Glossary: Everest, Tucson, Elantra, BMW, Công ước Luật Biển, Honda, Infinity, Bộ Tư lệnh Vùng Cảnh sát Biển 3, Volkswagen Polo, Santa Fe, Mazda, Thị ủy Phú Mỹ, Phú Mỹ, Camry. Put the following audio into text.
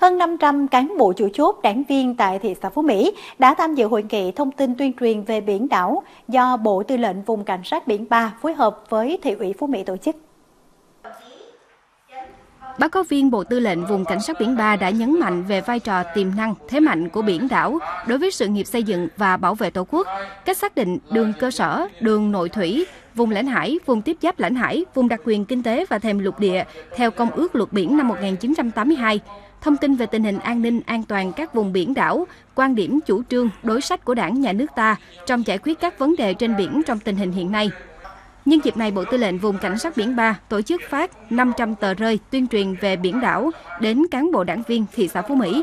Hơn 500 cán bộ chủ chốt, đảng viên tại thị xã Phú Mỹ đã tham dự hội nghị thông tin tuyên truyền về biển đảo do Bộ Tư lệnh Vùng Cảnh sát Biển 3 phối hợp với Thị ủy Phú Mỹ tổ chức. Báo cáo viên Bộ Tư lệnh Vùng Cảnh sát Biển 3 đã nhấn mạnh về vai trò tiềm năng, thế mạnh của biển đảo đối với sự nghiệp xây dựng và bảo vệ Tổ quốc, cách xác định đường cơ sở, đường nội thủy, vùng lãnh hải, vùng tiếp giáp lãnh hải, vùng đặc quyền kinh tế và thềm lục địa theo Công ước Luật Biển năm 1982, thông tin về tình hình an ninh, an toàn các vùng biển đảo, quan điểm chủ trương, đối sách của Đảng, Nhà nước ta trong giải quyết các vấn đề trên biển trong tình hình hiện nay. Nhân dịp này, Bộ Tư lệnh Vùng Cảnh sát Biển 3 tổ chức phát 500 tờ rơi tuyên truyền về biển đảo đến cán bộ đảng viên thị xã Phú Mỹ.